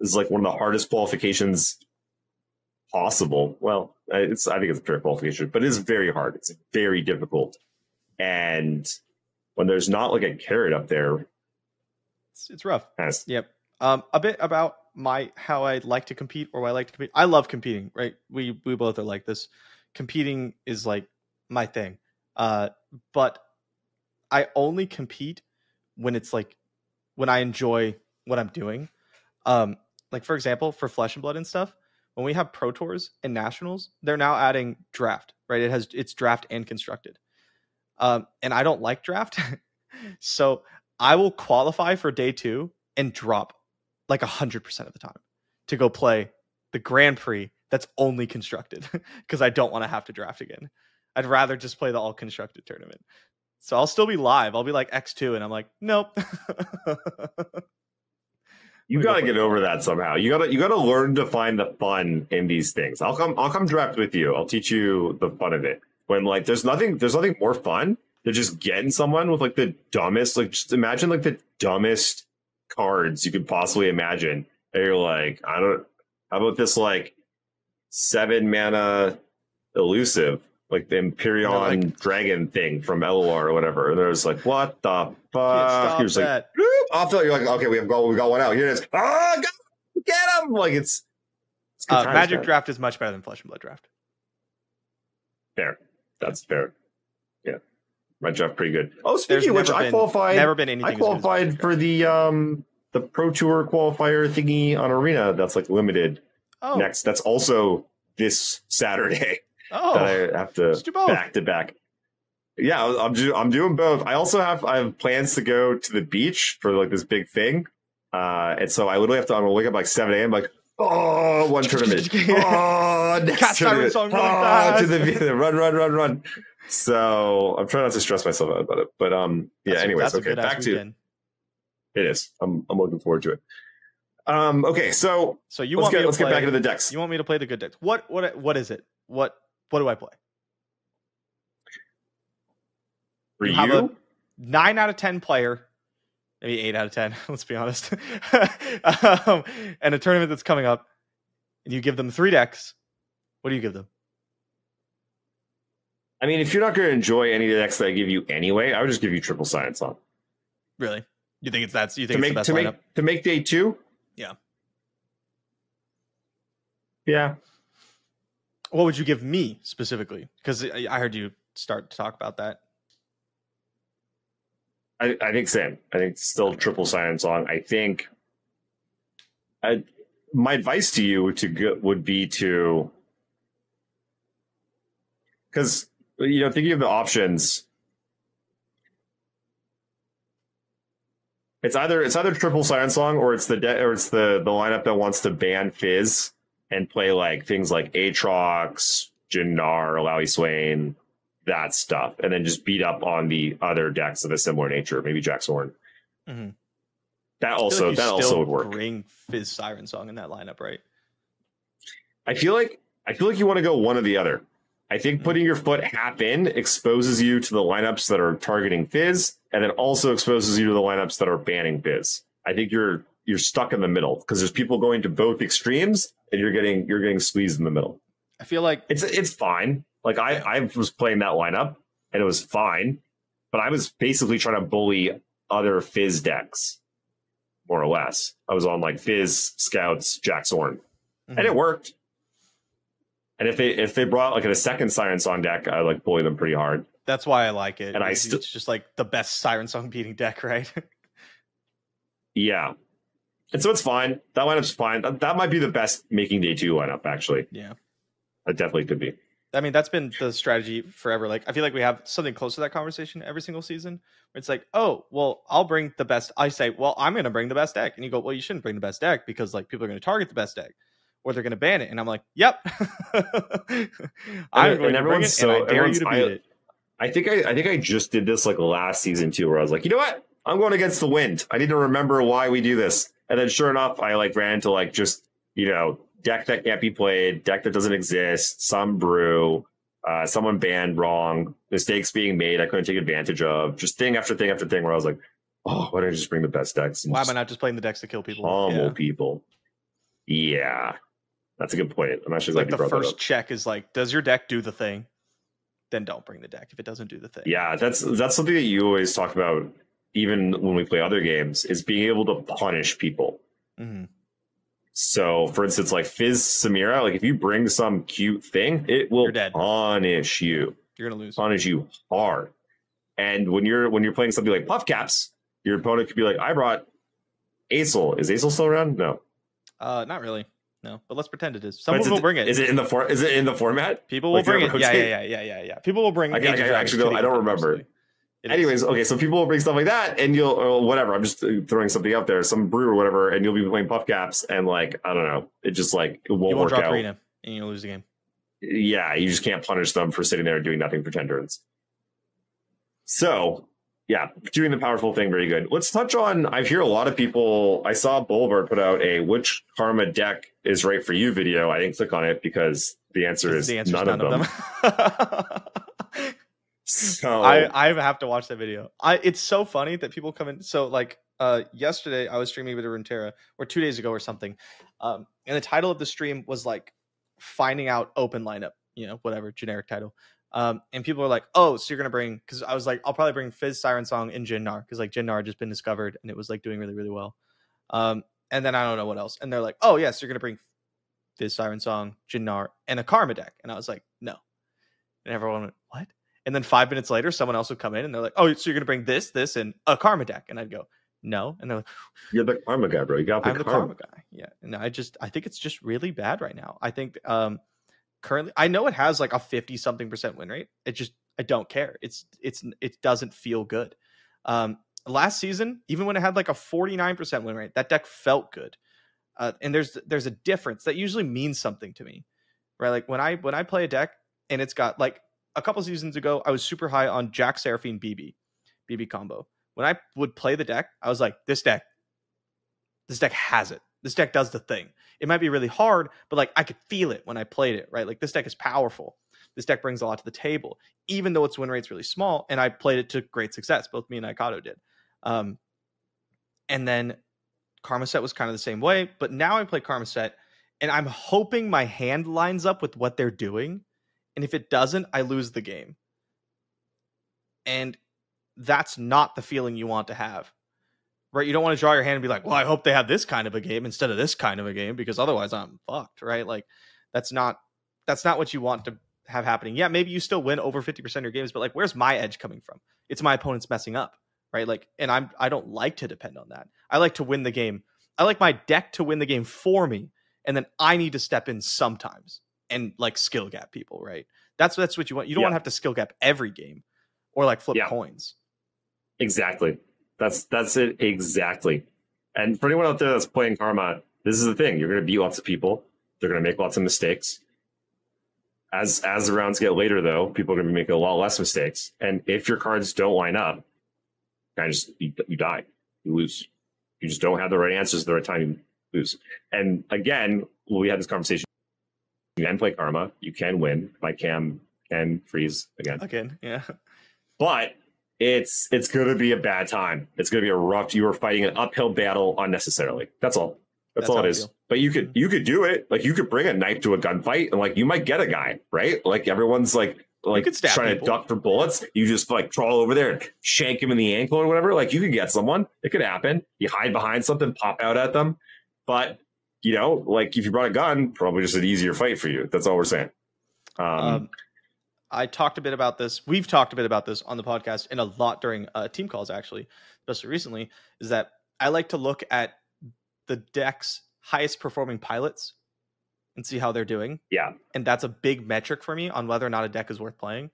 This is like one of the hardest qualifications possible. Well, I think it's a fair qualification, but it's very hard. It's very difficult. And when there's not like a carrot up there, it's rough. Yes. Yep. A bit about how I like to compete or why I like to compete. I love competing, right? We both are like this. Competing is like my thing. But I only compete when it's like, when I enjoy what I'm doing. Like for example, for Flesh and Blood and stuff, when we have Pro Tours and Nationals, they're now adding draft, right? It's draft and constructed. And I don't like draft. So I will qualify for day 2 and drop like 100% of the time to go play the Grand Prix that's only constructed because I don't want to have to draft again. I'd rather just play the all constructed tournament. So I'll still be live. I'll be like X2 and I'm like, nope. You gotta get over that somehow. You gotta learn to find the fun in these things. I'll come draft with you. I'll teach you the fun of it. When like there's nothing more fun than just getting someone with like the dumbest, like just imagine like the dumbest cards you could possibly imagine. And you're like, how about this like 7 mana elusive? Like the Imperion dragon thing from LOR or whatever. And there's like, what the fuck? You're just like, you're like, okay, we got one out. Here it is. Oh, get him! Like it's Magic time. Draft is much better than Flesh and Blood draft. Fair. That's fair. Yeah. My draft pretty good. Oh, speaking of which, I qualified for the Pro Tour qualifier thingy on Arena. That's like limited. Oh. Next. That's also this Saturday. Oh, that I have to do both. Back to back. Yeah, I'm doing both. I also have plans to go to the beach for like this big thing, and so I literally have to. I'm gonna wake up like 7 a.m. like, oh, one tournament. Oh, next tournament. Song really oh, to the run. So I'm trying not to stress myself out about it, but yeah. That's, anyways, that's okay. Back to it is. I'm looking forward to it. Okay, so you want me to let's play, get back into the decks. You want me to play the good decks. What is it? What do I play? Ryu? I'm a 9 out of 10 player, maybe 8 out of 10. Let's be honest. And a tournament that's coming up, and you give them 3 decks. What do you give them? I mean, if you're not going to enjoy any of the decks that I give you anyway, I would just give you Triple Siren Song. Really? You think it's that? You think it's the best lineup to make day 2? Yeah. Yeah. What would you give me specifically? Because I heard you start to talk about that. I think same. I think still Triple Siren Song. I think my advice to you would be to, because you know, thinking of the options, it's either Triple Siren Song or it's the lineup that wants to ban Fizz and play like things like Aatrox, Jinnar, Allawi Swain, that stuff, and then just beat up on the other decks of a similar nature, maybe Jax Ornn. Mm-hmm. That also like that would work. Bring Fizz Siren Song in that lineup, right? I feel like you want to go one or the other. I think putting your foot half in exposes you to the lineups that are targeting Fizz, and then also exposes you to the lineups that are banning Fizz. I think you're stuck in the middle because there's people going to both extremes, and you're getting squeezed in the middle. I feel like it's fine. Like I was playing that lineup and it was fine, but I was basically trying to bully other Fizz decks, more or less. I was on like Fizz, Scouts, Jax Ornn, and it worked. And if they brought like a second Siren Song deck, I like bully them pretty hard. That's why I like it. And it's just like the best Siren Song beating deck, right? Yeah, and so it's fine. That lineup's fine. That might be the best making day 2 lineup, actually. Yeah, it definitely could be. I mean, that's been the strategy forever. Like, I feel like we have something close to that conversation every single season. It's like, oh, well, I'll bring the best. I say, well, I'm going to bring the best deck. And you go, well, you shouldn't bring the best deck because like people are going to target the best deck or they're going to ban it. And I'm like, yep. I'm going to bring it, so, and I dare you to beat it. I think I just did this like last season too, where I was like, you know what? I'm going against the wind. I need to remember why we do this. And then sure enough, I like ran into like just, you know, deck that can't be played, deck that doesn't exist, some brew, someone banned wrong, mistakes being made I couldn't take advantage of, just thing after thing after thing where I was like, oh, why don't I just bring the best decks? Why am I not just playing the decks to kill people? Normal people. Yeah, that's a good point. I'm actually like the first check is like, does your deck do the thing? Then don't bring the deck if it doesn't do the thing. Yeah, that's something that you always talk about, even when we play other games, is being able to punish people. Mm-hmm. So, for instance, like Fizz Samira, like if you bring some cute thing, it will punish you. You're gonna lose. Punish you hard. And when you're playing something like Puff Caps, your opponent could be like, I brought Acel. Is Acel still around? No. Not really. No. But let's pretend it is. Someone will bring it. Is it in the format? People will like bring it. Yeah. People will bring it. I don't remember. Anyways, okay, so people will bring stuff like that, and you'll, or whatever, I'm just throwing something out there, some brew or whatever, and you'll be playing Puff Caps, and like, I don't know, it just like, it won't work out. You won't drop arena, and you'll lose the game. Yeah, you just can't punish them for sitting there and doing nothing for 10 turns. So, yeah, doing the powerful thing, very good. Let's touch on, I hear a lot of people, I saw Bulbar put out a which Karma deck is right for you video. I didn't click on it because the answer is none of them. So I have to watch that video. It's so funny that people come in. So like yesterday I was streaming with Runeterra, or 2 days ago or something, and the title of the stream was like finding out open lineup, you know, whatever generic title, and people are like, oh, so you're gonna bring, because I was like, I'll probably bring Fizz Siren Song and Jinnar, because like Jinnar had just been discovered and it was like doing really, really well, and then I don't know what else, and they're like, oh yes, yeah, so you're gonna bring Fizz Siren Song, Jinnar, and a Karma deck, and I was like, no, and everyone went, what? And then 5 minutes later, someone else would come in and they're like, oh, so you're going to bring this, and a Karma deck. And I'd go, no. And they're like, you're the Karma guy, bro. You got the Karma guy. Yeah. And I think it's just really bad right now. I think currently, I know it has like a 50-something% win rate. It just, I don't care. It doesn't feel good. Last season, even when it had like a 49% win rate, that deck felt good. And there's a difference that usually means something to me, right? Like when I play a deck and it's got like a couple seasons ago, I was super high on Jax Seraphine BB combo. When I would play the deck, I was like, this deck has it. This deck does the thing. It might be really hard, but like I could feel it when I played it, right? Like this deck is powerful. This deck brings a lot to the table, even though its win rate's really small. And I played it to great success. Both me and Ikato did. And then Karma Set was kind of the same way. But now I play Karma Set, and I'm hoping my hand lines up with what they're doing. And if it doesn't, I lose the game. And that's not the feeling you want to have, right? You don't want to draw your hand and be like, well, I hope they have this kind of a game instead of this kind of a game, because otherwise I'm fucked, right? Like that's not what you want to have happening. Yeah, maybe you still win over 50% of your games, but like, where's my edge coming from? It's my opponent's messing up, right? Like, and I don't like to depend on that. I like to win the game. I like my deck to win the game for me, and then I need to step in sometimes and like skill gap people, right? That's what you want. You don't want to have to skill gap every game or like flip coins. Exactly. That's it. Exactly. And for anyone out there that's playing Karma, this is the thing. You're going to beat lots of people. They're going to make lots of mistakes. As the rounds get later, though, people are going to be making a lot less mistakes. And if your cards don't line up, you die. You lose. You just don't have the right answers at the right time. You lose. And again, we had this conversation. You can play Karma. You can win. My cam can freeze again. Again, yeah. But it's going to be a bad time. It's going to be a rough. You are fighting an uphill battle unnecessarily. That's all. That's all it is. But you could do it. Like you could bring a knife to a gunfight, and like you might get a guy, right? Like everyone's like trying to duck for bullets. You just like crawl over there and shank him in the ankle or whatever. Like you could get someone. It could happen. You hide behind something, pop out at them. But you know, like if you brought a gun, probably just an easier fight for you. That's all we're saying. I talked a bit about this. We've talked a bit about this on the podcast and a lot during team calls, actually, especially recently, is that I like to look at the deck's highest performing pilots and see how they're doing. Yeah. And that's a big metric for me on whether or not a deck is worth playing.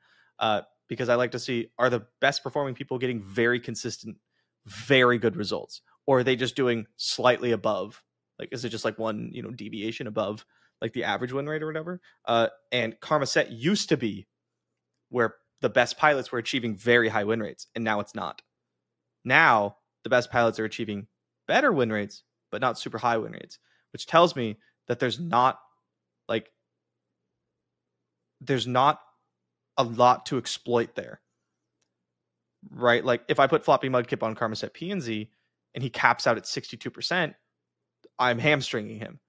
Because I like to see, are the best performing people getting very consistent, very good results? Or are they just doing slightly above? Like, is it just like one, you know, deviation above like the average win rate or whatever? And Karma Set used to be where the best pilots were achieving very high win rates. And now it's not. Now the best pilots are achieving better win rates, but not super high win rates, which tells me that there's not a lot to exploit there, right? Like if I put Floppy Mudkip on Karma Set P&Z and he caps out at 62%, I'm hamstringing him,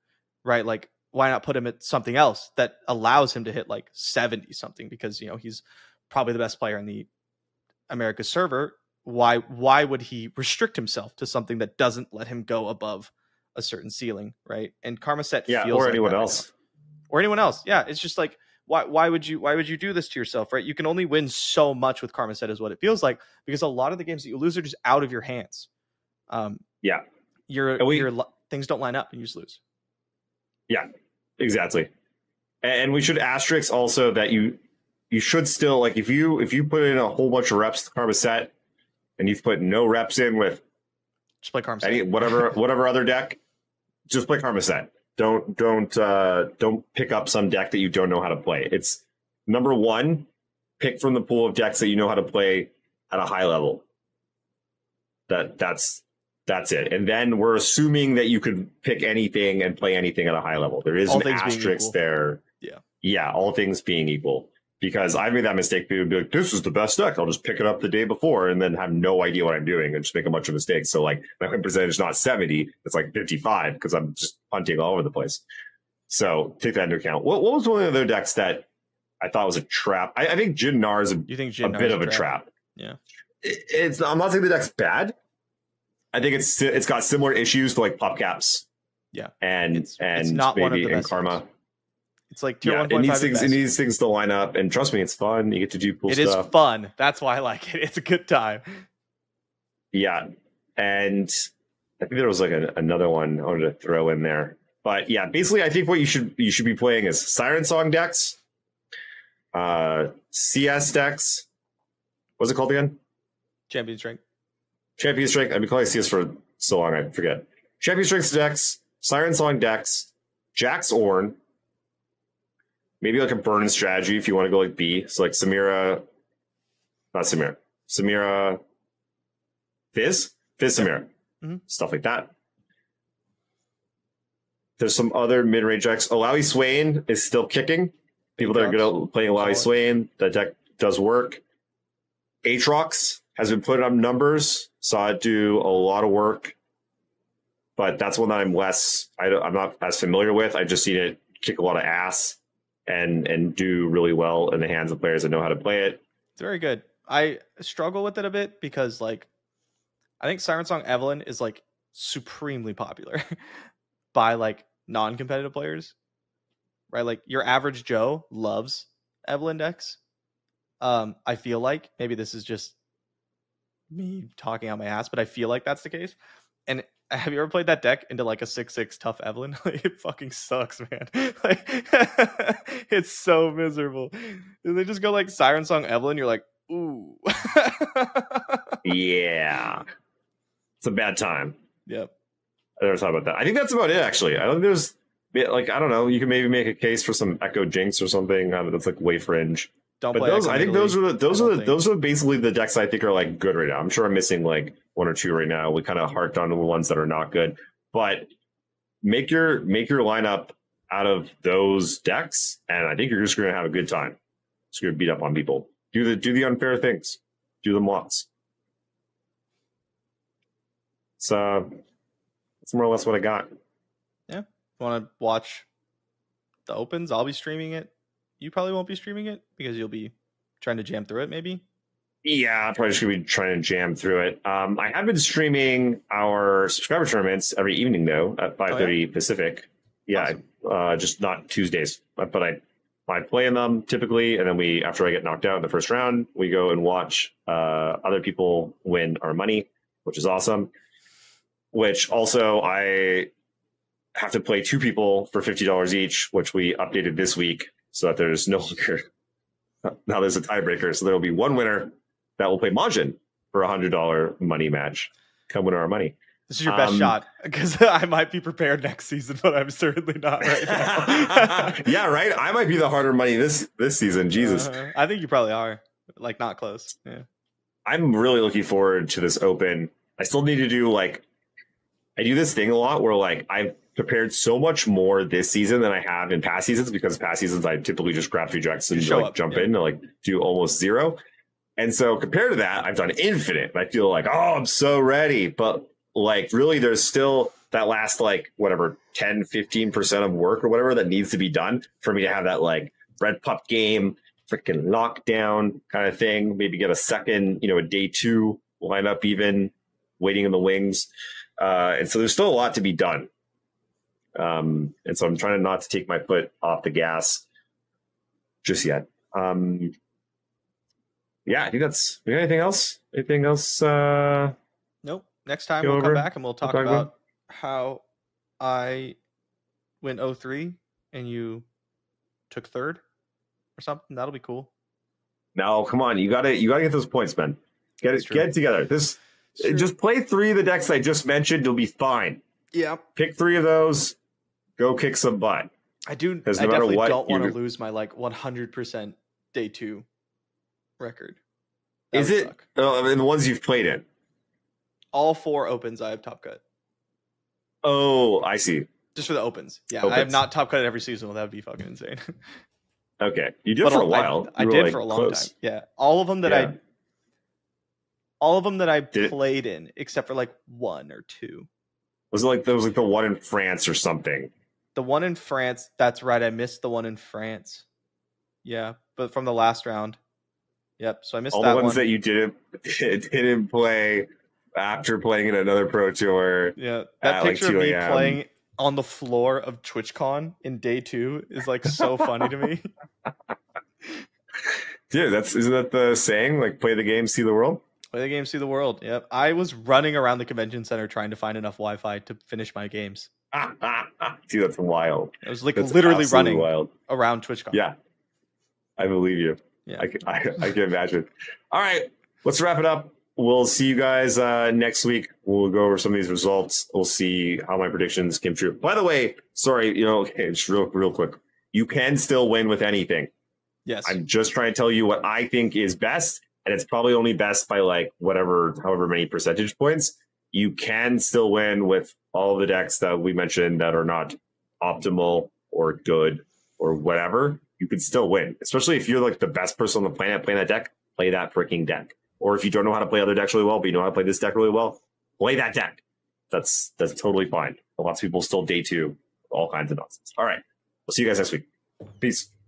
right? Like why not put him at something else that allows him to hit like 70 something? Because, you know, he's probably the best player in the America server. Why would he restrict himself to something that doesn't let him go above a certain ceiling, right? And Karma Set feels or anyone else. Or anyone else. Yeah, it's just like why would you do this to yourself, right? You can only win so much with Karma Set is what it feels like, because a lot of the games that you lose are just out of your hands. Your things don't line up and you just lose. Yeah, exactly. And we should asterisk also that you should still, like, if you put in a whole bunch of reps to Karma Set, and you've put no reps in with just play Karma Set. Whatever other deck, just play Karma Set. Don't pick up some deck that you don't know how to play. It's number one, pick from the pool of decks that you know how to play at a high level. That's it. And then we're assuming that you could pick anything and play anything at a high level. There is an asterisk there. Yeah, all things being equal. Because I made that mistake. People would be like, this is the best deck. I'll just pick it up the day before and then have no idea what I'm doing and just make a bunch of mistakes. So like my win percentage is not 70. It's like 55 because I'm just punting all over the place. So take that into account. What was one of the other decks that I thought was a trap? I think Jinnnar is a bit of a trap. Yeah. I'm not saying the deck's bad. I think it's got similar issues to like Pop Caps. Yeah. And it's not Baby one of the and best Karma. Games. It's like tier 1.5. It needs things to line up, and trust me, it's fun. You get to do cool stuff. It is fun. That's why I like it. It's a good time. Yeah, and I think there was like another one I wanted to throw in there. But yeah, basically, I think what you should be playing is Siren Song decks, CS decks. What's it called again? Champion Strength. Champion Strength. I've been calling CS for so long, I forget. Champion Strength decks, Siren Song decks, Jax Ornn. Maybe like a burn strategy if you want to go like B. So like Samira, not Samira. Samira, Fizz? Fizz Samira. Mm-hmm. Stuff like that. There's some other mid-range decks. Allawi Swain is still kicking. People that are good at playing Allawi Swain, that deck does work. Aatrox has been putting up numbers. Saw it do a lot of work. But that's one that I'm not as familiar with. I've just seen it kick a lot of ass and do really well in the hands of players that know how to play it. It's very good. I struggle with it a bit because, like, I think Siren Song Evelyn is, like, supremely popular by, like, non-competitive players, right? Like, your average Joe loves Evelyn decks. I feel like maybe this is just me talking out my ass, but I feel like that's the case. And have you ever played that deck into like a 6/6 tough Evelyn? It fucking sucks, man. Like, it's so miserable. They just go like Siren Song Evelyn. You're like, ooh, yeah, it's a bad time. Yep. I never thought about that. I think that's about it, actually. I don't think there's like, I don't know. You can maybe make a case for some Echo Jinx or something. I don't know, that's like way fringe. Don't but play those, I think those are basically the decks I think are like good right now. I'm sure I'm missing like one or two right now. We kind of harped on the ones that are not good, but make your lineup out of those decks, and I think you're just going to have a good time. It's going to beat up on people. Do the unfair things. Do them lots. So that's more or less what I got. Yeah, want to watch the opens? I'll be streaming it. You probably won't be streaming it because you'll be trying to jam through it, maybe? Yeah, I'm probably just going to be trying to jam through it. I have been streaming our subscriber tournaments every evening, though, at 5:30 Pacific. Yeah, awesome. Just not Tuesdays. But I play in them typically, and then after I get knocked out in the first round, we go and watch other people win our money, which is awesome. Which also, I have to play two people for $50 each, which we updated this week. So that there's no longer, now there's a tiebreaker. So there will be one winner that will play Majiin for $100 money match. Come win our money. This is your best shot, because I might be prepared next season, but I'm certainly not right now. Yeah, right. I might be the harder money this season. Jesus, I think you probably are. Like not close. Yeah, I'm really looking forward to this open. I still need to do like I do this thing a lot where like I've prepared so much more this season than I have in past seasons, because past seasons I typically just grab three decks and like jump in and like do almost zero. And so compared to that, I've done infinite. I feel like, oh, I'm so ready. But like really there's still that last like whatever 10, 15% of work or whatever that needs to be done for me to have that like red pup game, freaking lockdown kind of thing. Maybe get a second, a day two lineup even waiting in the wings. And so there's still a lot to be done. And so I'm trying not to take my foot off the gas just yet. Yeah, I think that's anything else? Anything else? Nope. Next time we'll come back and we'll talk about how I went 0-3 and you took third or something. That'll be cool. No, come on. You gotta get those points, man. Get it together. Just play three of the decks I just mentioned. You'll be fine. Yeah. Pick three of those. Go kick some butt. I definitely don't want to lose my like 100% day two record. Is it? The ones you've played in? All four opens I have top cut. Oh, I see. Just for the opens. Yeah, I have not top cut every seasonal. That would be fucking insane. Okay. You did for a while. I did for a long time. Yeah. All of them that I played in, except for like one or two. Was it like there was like the one in France or something? The one in France, that's right. I missed the one in France. Yeah, but from the last round. Yep, so I missed all that one. All the ones that you didn't play after playing in another Pro Tour. Yeah, that picture like of me playing on the floor of TwitchCon in day two is like so funny to me. Dude, isn't that the saying? Like, play the game, see the world? Play the game, see the world. Yep. I was running around the convention center trying to find enough Wi-Fi to finish my games. See, that's wild. I was like literally running around TwitchCon. Yeah, I believe you. Yeah, I can imagine. All right, let's wrap it up. We'll see you guys next week. We'll go over some of these results. We'll see how my predictions came true. By the way, sorry, you know, okay, just real quick. You can still win with anything. Yes. I'm just trying to tell you what I think is best, and it's probably only best by like whatever, however many percentage points. You can still win with all the decks that we mentioned that are not optimal or good or whatever. You can still win, especially if you're like the best person on the planet playing that deck. Play that freaking deck. Or if you don't know how to play other decks really well, but you know how to play this deck really well, play that deck. That's totally fine. But lots of people still day two, all kinds of nonsense. All right. We'll see you guys next week. Peace.